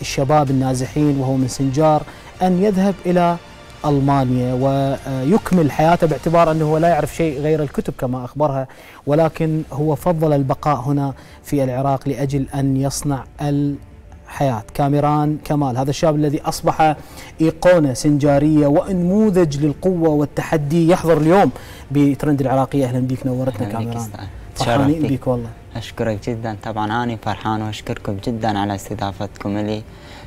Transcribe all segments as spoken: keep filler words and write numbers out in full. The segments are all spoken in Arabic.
الشباب النازحين وهو من سنجار أن يذهب إلى ألمانيا ويكمل حياته، باعتبار أنه لا يعرف شيء غير الكتب كما أخبرها، ولكن هو فضل البقاء هنا في العراق لأجل أن يصنع الحياة. كاميران كمال، هذا الشاب الذي أصبح إيقونة سنجارية ونموذج للقوة والتحدي، يحضر اليوم بترند العراقية. أهلا بك، نورتنا كاميران، فرحانين بك والله. أشكرك جدا، طبعا أنا فرحان وأشكركم جدا على استضافتكم لي.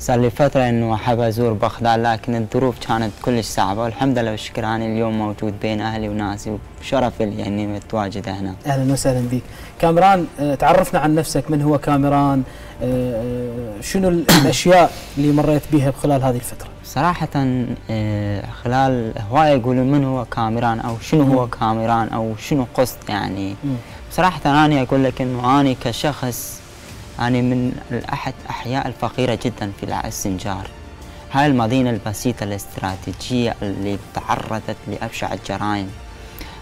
صار لي فترة إنه أحب أزور بغداد لكن الظروف كانت كلش صعبة، والحمد لله والشكر أنا اليوم موجود بين أهلي وناسي وشرف لي إني متواجد هنا. أهلا وسهلا بك. كاميران، تعرفنا عن نفسك، من هو كاميران؟ شنو الأشياء اللي مريت بها خلال هذه الفترة؟ صراحة خلال هواي يقولون من هو كاميران أو شنو هو كاميران أو شنو قصد يعني. صراحة أنا أقول لك إنه أنا كشخص أنا يعني من أحد الأحياء الفقيرة جدا في السنجار، هاي المدينة البسيطة الاستراتيجية اللي تعرضت لأبشع الجرائم.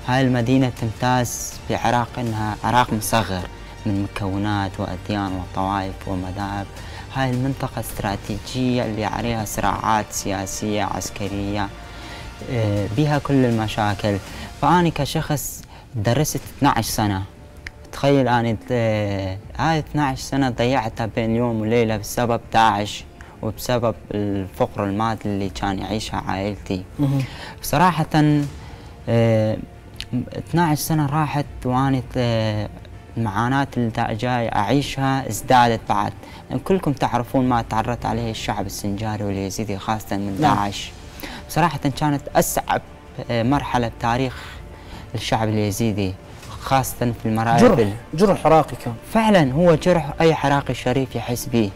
هاي المدينة تمتاز في العراق إنها عراق مصغر من مكونات وأديان وطوائف ومذاهب. هاي المنطقة استراتيجية اللي عليها صراعات سياسية عسكرية، بها كل المشاكل. فأنا كشخص درست اثنعش سنة، تخيل أنا هاي اثنعش سنة ضيعتها بين يوم وليلة بسبب داعش وبسبب الفقر المادي اللي كان يعيشها عائلتي. بصراحة اثنعش سنة راحت وأنا المعاناة اللي جاي أعيشها ازدادت بعد. يعني كلكم تعرفون ما تعرضت عليه الشعب السنجاري واليزيدي خاصة من داعش. بصراحة كانت أصعب مرحلة بتاريخ الشعب اليزيدي، خاصة في المرايا. جرح جرح عراقي كان فعلا، هو جرح أي عراقي شريف يحس به.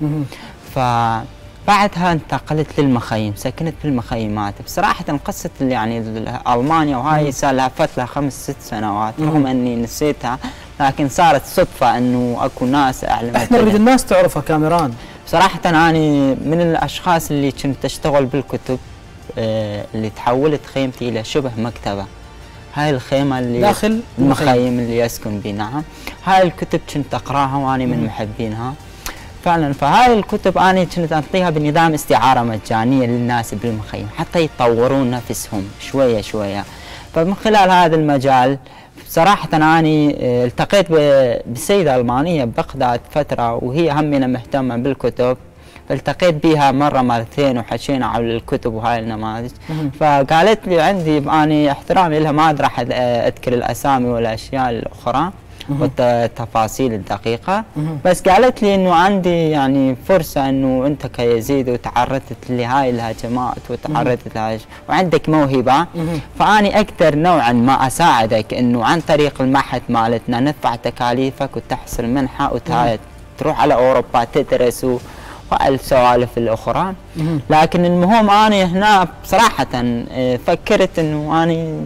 فبعدها انتقلت للمخيم، سكنت في المخيمات. بصراحة قصة يعني ألمانيا وهاي صار لها فترة خمس ست سنوات، رغم أني نسيتها لكن صارت صدفة أنه أكو ناس أعلمت. احنا نريد الناس تعرفها كاميران. بصراحة أنا من الأشخاص اللي كنت أشتغل بالكتب، اللي تحولت خيمتي إلى شبه مكتبة. هاي الخيمة اللي داخل المخيم اللي يسكن بي، نعم. هاي الكتب كنت أقراها وأنا من محبينها فعلا. فهاي الكتب أنا كنت أعطيها بنظام استعارة مجانية للناس بالمخيم حتى يطورون نفسهم شوية شوية. فمن خلال هذا المجال صراحة أنا التقيت بسيدة ألمانية ببغداد فترة، وهي همنا مهتمة بالكتب، التقيت بها مره مرتين وحكينا على الكتب وهاي النماذج. فقالت لي عندي، اني احترامي لها ما راح اذكر الاسامي والاشياء الاخرى والتفاصيل الدقيقه، بس قالت لي انه عندي يعني فرصه انه انت كيزيد وتعرضت لهاي الهجمات وتعرضت لهاي وعندك موهبه، فاني اقدر نوعا ما اساعدك انه عن طريق المعهد مالتنا ندفع تكاليفك وتحصل منحه وتروح على اوروبا تدرس والسوالف الأخرى. لكن المهم أنا هنا بصراحة فكرت أنه أنا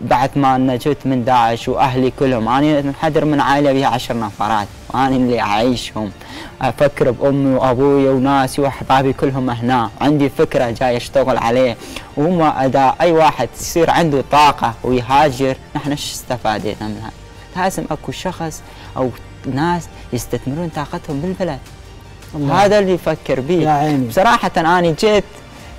بعد ما نجوت من داعش وأهلي كلهم، أنا منحدر من عائلة بها عشر نفرات وأنا اللي أعيشهم، أفكر بأمي وأبوي وناسي وأحبابي كلهم هنا. عندي فكرة جاي أشتغل عليه، وما أدا أي واحد يصير عنده طاقة ويهاجر، نحن شو استفادينا منها؟ لازم أكو شخص أو ناس يستثمرون طاقتهم بالبلد. الله. هذا اللي يفكر بيه. بصراحة أنا جيت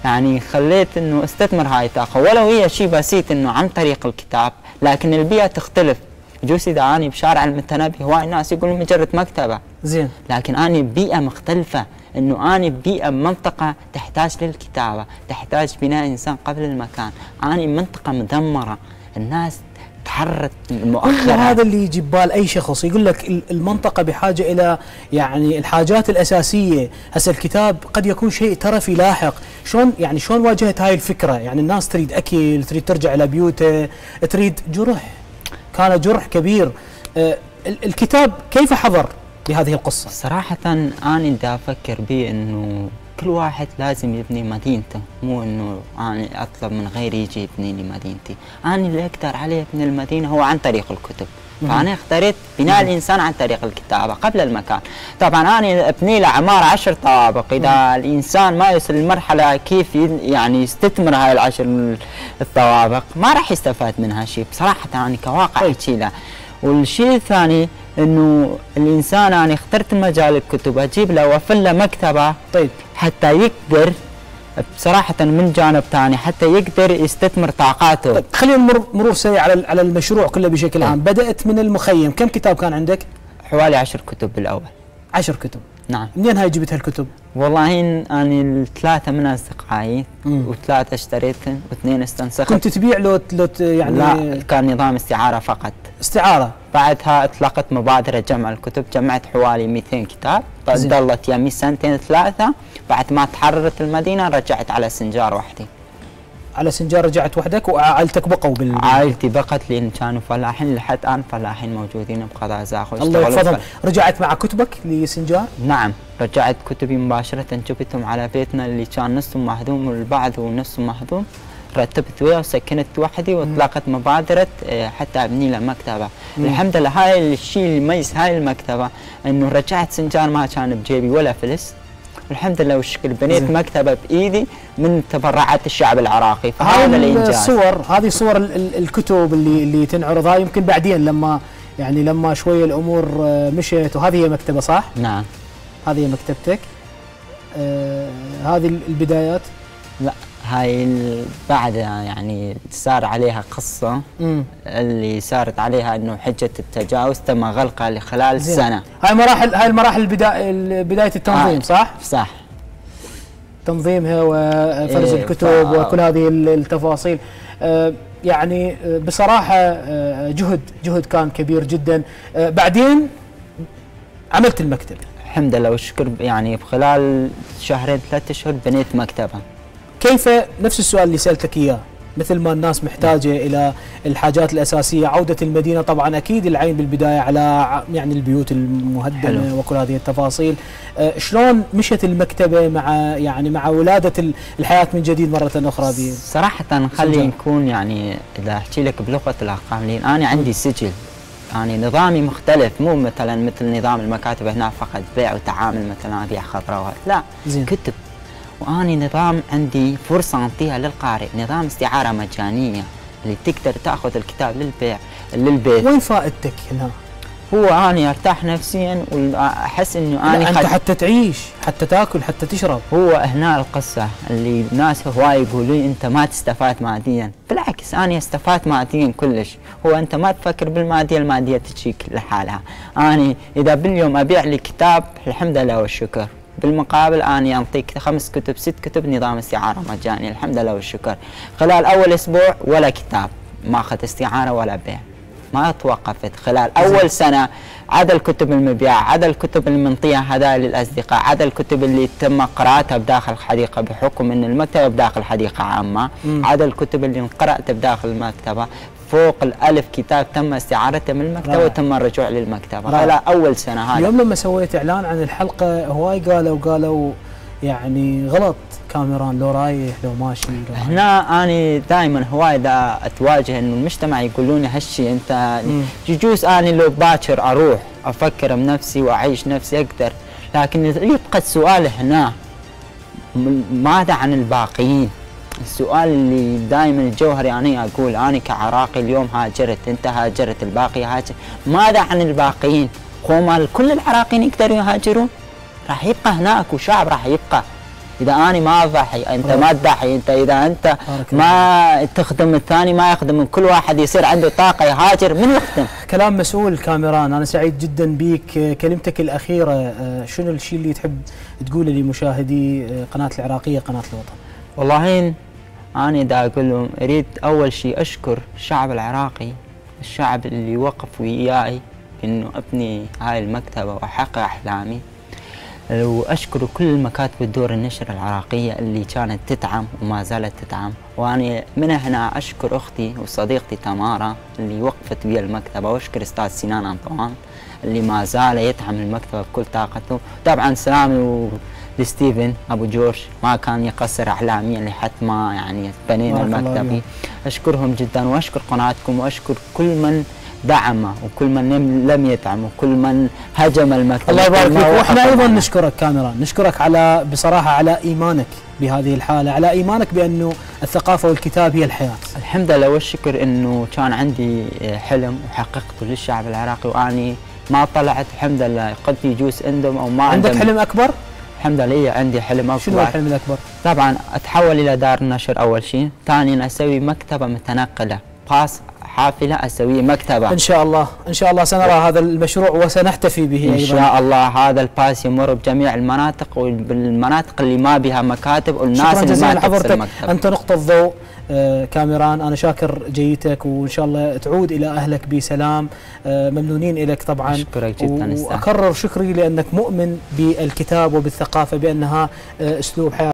يعني خليت إنه استثمر هاي الطاقة، ولو هي شيء بسيط إنه عن طريق الكتاب، لكن البيئة تختلف. جوز إذا أنا بشارع المتنبي هواي ناس يقولون مجرد مكتبة، زين، لكن أنا ببيئة مختلفة، إنه أنا ببيئة منطقة تحتاج للكتابة، تحتاج بناء إنسان قبل المكان. أنا منطقة مدمرة، الناس تحرت مؤخرا. هذا اللي يجي ببال اي شخص، يقول لك المنطقه بحاجه الى يعني الحاجات الاساسيه. هسه الكتاب قد يكون شيء ترفي لاحق. شلون يعني شلون واجهت هاي الفكره؟ يعني الناس تريد اكل، تريد ترجع الى بيوتها، تريد جرح، كان جرح كبير. أه الكتاب كيف حضر بهذه القصه؟ صراحه انا دا افكر بي انه كل واحد لازم يبني مدينته، مو انه انا اطلب من غيري يجي يبني لي مدينتي. انا اللي اقدر عليه ابني المدينه هو عن طريق الكتب. فانا اخترت بناء الانسان عن طريق الكتابه قبل المكان. طبعا انا ابني له عماره عشر طوابق، اذا الانسان ما يوصل لمرحله كيف يعني يستثمر هاي العشر الطوابق ما راح يستفاد منها شيء. بصراحه انا كواقع احكي له. والشيء الثاني انه الانسان انا يعني اخترت مجال الكتب اجيب له واوفر له مكتبه طيب حتى يقدر بصراحه من جانب ثاني حتى يقدر يستثمر طاقاته. طيب خلينا نمر مرور سريع على على المشروع كله بشكل عام. بدات من المخيم، كم كتاب كان عندك؟ حوالي عشر كتب بالاول. عشر كتب؟ نعم. منين هاي جبت هالكتب؟ والله انا يعني الثلاثه من اصدقائي وثلاثه اشتريتهم واثنين استنسخت. كنت تبيع لوت لوت يعني؟ لا، كان نظام استعاره فقط. استعاره؟ بعدها اطلقت مبادره جمع الكتب، جمعت حوالي مئتين كتاب، ظلت يمي سنتين ثلاثه، بعد ما تحررت المدينه رجعت على سنجار وحدي. على سنجار رجعت وحدك وعائلتك بقوا بال عائلتي بقت لان كانوا فلاحين لحد الان، فلاحين موجودين بقضاء زاخو. الله يحفظهم. رجعت مع كتبك لسنجار؟ نعم، رجعت كتبي مباشره، جبتهم على بيتنا اللي كان نصهم مهدوم والبعض ونصهم مهدوم، رتبت وياه وسكنت وحدي واطلقت مبادره حتى ابني له مكتبه. الحمد لله هاي الشيء اللي يميز هاي المكتبه انه رجعت سنجار ما كان بجيبي ولا فلس. الحمد لله والشكر بنيت زي. مكتبه بايدي من تبرعات الشعب العراقي، فهذا الانجاز. الصور هذه صور الكتب اللي اللي تنعرضها يمكن بعدين لما يعني لما شويه الامور مشيت، وهذه هي مكتبه صح؟ نعم. هذه هي مكتبتك. آه هذه البدايات؟ لا، هاي بعد يعني صار عليها قصه مم. اللي صارت عليها انه حجه التجاوز تم غلقها لخلال زي. سنه. هاي مراحل هاي المراحل البدا... بدايه التنظيم صح؟ صح. تنظيمها وفرز إيه الكتب ف... وكل هذه التفاصيل. آه يعني بصراحه آه جهد جهد كان كبير جدا. آه بعدين عملت المكتب. الحمد لله والشكر يعني بخلال شهرين ثلاثة اشهر بنيت مكتبه. كيف نفس السؤال اللي سألتك إياه، مثل ما الناس محتاجة إلى الحاجات الأساسية، عودة المدينة طبعا أكيد العين بالبداية على يعني البيوت المهدمة وكل هذه التفاصيل، شلون مشت المكتبة مع يعني مع ولادة الحياة من جديد مرة أخرى؟ بي صراحة خلي نكون يعني إذا أحكي لك بلغة الأرقام، لأن أنا عندي سجل يعني نظامي مختلف، مو مثلا مثل نظام المكاتب هنا فقط بيع وتعامل، مثلا أبيع خضروات، لا زين. كتب وأني نظام عندي فرصة أنطيها للقارئ، نظام استعارة مجانية اللي تقدر تأخذ الكتاب للبيع للبيت. وين فائدتك هنا؟ هو أني أرتاح نفسيا وأحس إنه أني أنت حتى تعيش، حتى تاكل، حتى تشرب. هو هنا القصة اللي ناس هواي يقولون أنت ما تستفاد ماديا، بالعكس أني استفاد ماديا كلش. هو أنت ما تفكر بالمادية، المادية تجيك لحالها. أني إذا باليوم أبيع لي كتاب الحمد لله والشكر، بالمقابل أنا أعطيك خمس كتب ست كتب نظام استعارة مجاني الحمد لله والشكر. خلال أول أسبوع ولا كتاب ما أخذت استعارة ولا بيع، ما توقفت. خلال أول سنة عدا الكتب المبيعة، عدا الكتب المنطية هذا للأصدقاء، عدا الكتب اللي تم قراءتها بداخل الحديقة بحكم أن المكتبة بداخل حديقة عامة، عدا الكتب اللي انقرأت بداخل المكتبة فوق الألف كتاب تم استعارته من المكتبة وتم الرجوع للمكتبة على أول سنة. هذا اليوم لما سويت إعلان عن الحلقة هواي قالوا قالوا يعني غلط كاميران، لو رايح لو ماشي لو هنا. أنا دائما هواي دا أتواجه إنه المجتمع يقولون هالشي أنت يجوز. أنا لو باكر أروح أفكر بنفسي وأعيش نفسي أقدر، لكن يبقى السؤال هنا ماذا عن الباقيين؟ السؤال اللي دائما الجوهري أنا أقول أنا كعراقي اليوم هاجرت، أنت هاجرت، الباقي هاجر، ماذا عن الباقيين؟ قوم كل العراقيين يقدروا يهاجرون؟ راح يبقى هناك وشعب راح يبقى. إذا أنا ما أضحي، أنت ما تضحي، أنت إذا أنت ما تخدم الثاني ما يخدم، كل واحد يصير عنده طاقة يهاجر، من يخدم؟ كلام مسؤول كاميران، أنا سعيد جدا بيك. كلمتك الأخيرة شنو الشيء اللي تحب تقوله لمشاهدي قناة العراقية قناة الوطن؟ والله أنا دا أقول لهم أريد أول شيء أشكر الشعب العراقي، الشعب اللي وقف وياي إنه أبني هاي المكتبة وأحقق أحلامي، وأشكر كل مكاتب الدور النشر العراقية اللي كانت تدعم وما زالت تدعم، وأنا من هنا أشكر أختي وصديقتي تمارا اللي وقفت ويا المكتبة، وأشكر أستاذ سنان أنطوان اللي ما زال يدعم المكتبة بكل طاقته. طبعا سلامي و لستيفن أبو جورج ما كان يقصر أحلاميا لحد ما يعني بنينا المكتبة. أشكرهم جدا وأشكر قناتكم وأشكر كل من دعمه وكل من لم يدعمه وكل من هجم المكتبة. الله يبارك فيك. وإحنا أيضا نشكرك كاميران، نشكرك على بصراحة على إيمانك بهذه الحالة، على إيمانك بأنه الثقافة والكتاب هي الحياة. الحمد لله والشكر أنه كان عندي حلم وحققته للشعب العراقي، وأني ما طلعت الحمد لله. قد يجوز عندهم او ما عندهم. عندك حلم اكبر؟ الحمد لله عندي حلم اكبر. شنو الحلم الاكبر؟ طبعا اتحول الى دار نشر اول شيء، ثانيا اسوي مكتبه متنقله، باص حافله اسوي مكتبه. ان شاء الله ان شاء الله سنرى هذا المشروع وسنحتفي به ان أيضاً. شاء الله هذا الباس يمر بجميع المناطق والمناطق اللي ما بها مكاتب والناس اللي ما تحصل مكتب. انت نقطه ضوء كاميران، أنا شاكر جيتك وإن شاء الله تعود إلى أهلك بسلام. ممنونين لك طبعا. شكرك جدا. وأكرر شكري لأنك مؤمن بالكتاب وبالثقافة بأنها أسلوب حياة.